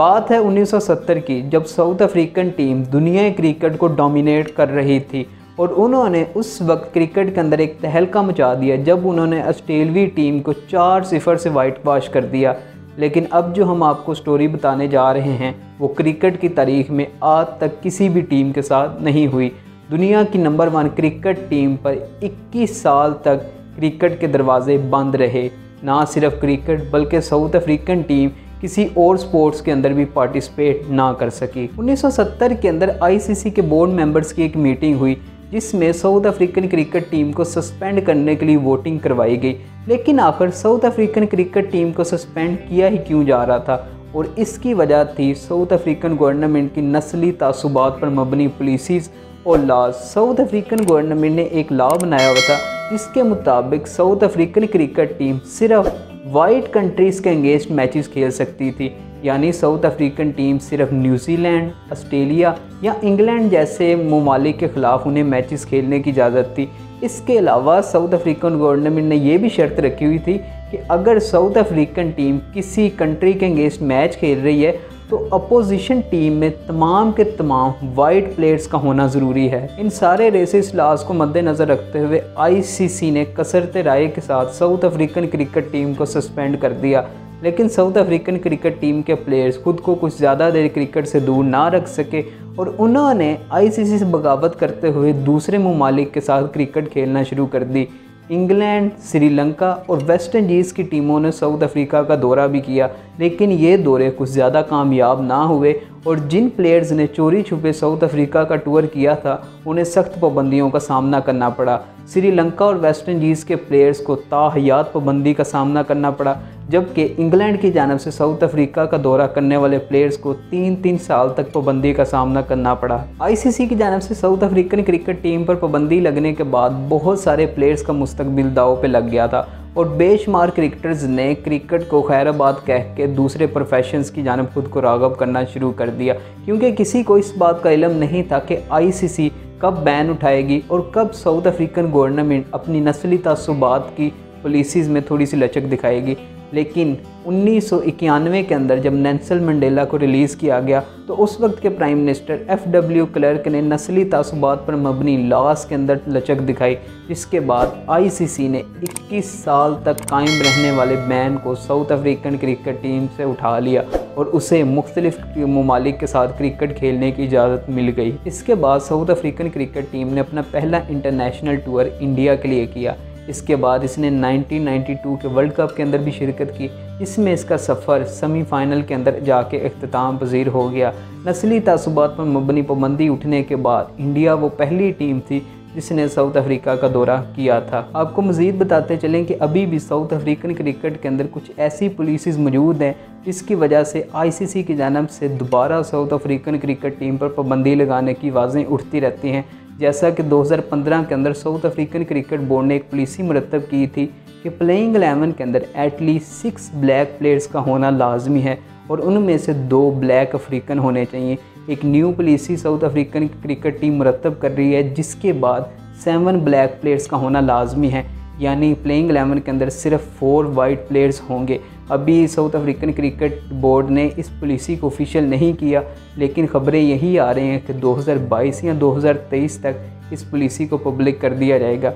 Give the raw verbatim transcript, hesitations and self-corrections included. बात है उन्नीस सौ सत्तर की, जब साउथ अफ्रीकन टीम दुनिया क्रिकेट को डोमिनेट कर रही थी और उन्होंने उस वक्त क्रिकेट के अंदर एक तहलका मचा दिया जब उन्होंने ऑस्ट्रेलवी टीम को चार सिफर से वाइट वॉश कर दिया। लेकिन अब जो हम आपको स्टोरी बताने जा रहे हैं वो क्रिकेट की तारीख में आज तक किसी भी टीम के साथ नहीं हुई। दुनिया की नंबर वन क्रिकेट टीम पर इक्कीस साल तक क्रिकेट के दरवाजे बंद रहे। ना सिर्फ क्रिकेट बल्कि साउथ अफ्रीकन टीम किसी और स्पोर्ट्स के अंदर भी पार्टिसिपेट ना कर सकी। उन्नीस सौ सत्तर के अंदर आईसीसी के बोर्ड मेंबर्स की एक मीटिंग हुई जिसमें साउथ अफ्रीकन क्रिकेट टीम को सस्पेंड करने के लिए वोटिंग करवाई गई। लेकिन आखिर साउथ अफ्रीकन क्रिकेट टीम को सस्पेंड किया ही क्यों जा रहा था, और इसकी वजह थी साउथ अफ्रीकन गवर्नमेंट की नस्ली तासुबात पर मबनी पॉलिसीज़ और लॉज। साउथ अफ्रीकन गवर्नमेंट ने एक लॉ बनाया हुआ था इसके मुताबिक साउथ अफ्रीकन क्रिकेट टीम सिर्फ वाइट कंट्रीज़ के अगेंस्ट मैचेस खेल सकती थी, यानी साउथ अफ्रीकन टीम सिर्फ न्यूजीलैंड, ऑस्ट्रेलिया या इंग्लैंड जैसे ममालिक के ख़िलाफ़ उन्हें मैचेस खेलने की इजाज़त थी। इसके अलावा साउथ अफ्रीकन गवर्नमेंट ने यह भी शर्त रखी हुई थी कि अगर साउथ अफ्रीकन टीम किसी कंट्री के अगेंस्ट मैच खेल रही है तो अपोजिशन टीम में तमाम के तमाम वाइट प्लेयर्स का होना ज़रूरी है। इन सारे रेसिस लॉज को मद्देनज़र रखते हुए आईसीसी ने कसरते राय के साथ साउथ अफ्रीकन क्रिकेट टीम को सस्पेंड कर दिया। लेकिन साउथ अफ्रीकन क्रिकेट टीम के प्लेयर्स खुद को कुछ ज़्यादा देर क्रिकेट से दूर ना रख सके और उन्होंने आईसीसी से बगावत करते हुए दूसरे ममालिक के साथ क्रिकेट खेलना शुरू कर दी। इंग्लैंड, श्रीलंका और वेस्ट इंडीज़ की टीमों ने साउथ अफ्रीका का दौरा भी किया, लेकिन ये दौरे कुछ ज़्यादा कामयाब ना हुए और जिन प्लेयर्स ने चोरी छुपे साउथ अफ्रीका का टूर किया था उन्हें सख्त पाबंदियों का सामना करना पड़ा। श्रीलंका और वेस्ट इंडीज़ के प्लेयर्स को ताहयात पाबंदी का सामना करना पड़ा, जबकि इंग्लैंड की जानब से साउथ अफ्रीका का दौरा करने वाले प्लेयर्स को तीन तीन साल तक पाबंदी का सामना करना पड़ा। आईसीसी की जानब से साउथ अफ्रीकन क्रिकेट टीम पर पाबंदी लगने के बाद बहुत सारे प्लेयर्स का मुस्तकबिल दाव पे लग गया था और बेशुमार क्रिकेटर्स ने क्रिकेट को खैराबाद कह के दूसरे प्रोफेशंस की जानब खुद को राग़ब करना शुरू कर दिया, क्योंकि किसी को इस बात का इलम नहीं था कि आईसीसी कब बैन उठाएगी और कब साउथ अफ्रीकन गवर्नमेंट अपनी नस्ली तसुबात की पॉलिसीज़ में थोड़ी सी लचक दिखाएगी। लेकिन उन्नीस सौ इक्यानवे के अंदर जब नेल्सन मंडेला को रिलीज़ किया गया तो उस वक्त के prime minister F W Klerk ने नस्ली तासुबात पर मबनी लॉज के अंदर लचक दिखाई, जिसके बाद आईसीसी ने इक्कीस साल तक कायम रहने वाले बैन को साउथ अफ्रीकन क्रिकेट टीम से उठा लिया और उसे मुख्तलिफ ममालिक के साथ क्रिकेट खेलने की इजाज़त मिल गई। इसके बाद साउथ अफ्रीकन क्रिकेट टीम ने अपना पहला इंटरनेशनल टूर इंडिया के लिए किया। इसके बाद इसने नाइनटीन नाइंटी टू के वर्ल्ड कप के अंदर भी शिरकत की, इसमें इसका सफ़र सेमीफाइनल के अंदर जाके अख्तिताम पजीर हो गया। नस्ली तासुबात पर मबनी पाबंदी उठने के बाद इंडिया वो पहली टीम थी जिसने साउथ अफ्रीका का दौरा किया था। आपको मज़ीद बताते चलें कि अभी भी साउथ अफ्रीकन क्रिकेट के अंदर कुछ ऐसी पॉलिसीज़ मौजूद हैं जिसकी वजह से आईसीसी की जानिब से दोबारा साउथ अफ्रीकन क्रिकेट टीम पर पाबंदी लगाने की आवाज़ें उठती रहती हैं। जैसा कि दो हज़ार पंद्रह के अंदर साउथ अफ्रीकन क्रिकेट बोर्ड ने एक पॉलिसी मुरतब की थी कि प्लेइंग एलेवन के अंदर एटलीस्ट सिक्स ब्लैक प्लेयर्स का होना लाजमी है और उनमें से दो ब्लैक अफ्रीकन होने चाहिए। एक new policy South African cricket team मुरतब कर रही है जिसके बाद सेवन ब्लैक प्लेयर्स का होना लाजमी है, यानी प्लेइंग एलेवन के अंदर सिर्फ फोर वाइट प्लेयर्स होंगे। अभी साउथ अफ्रीकन क्रिकेट बोर्ड ने इस पॉलिसी को ऑफिशियल नहीं किया, लेकिन ख़बरें यही आ रही हैं कि दो हज़ार बाईस या दो हज़ार तेईस तक इस पॉलिसी को पब्लिक कर दिया जाएगा।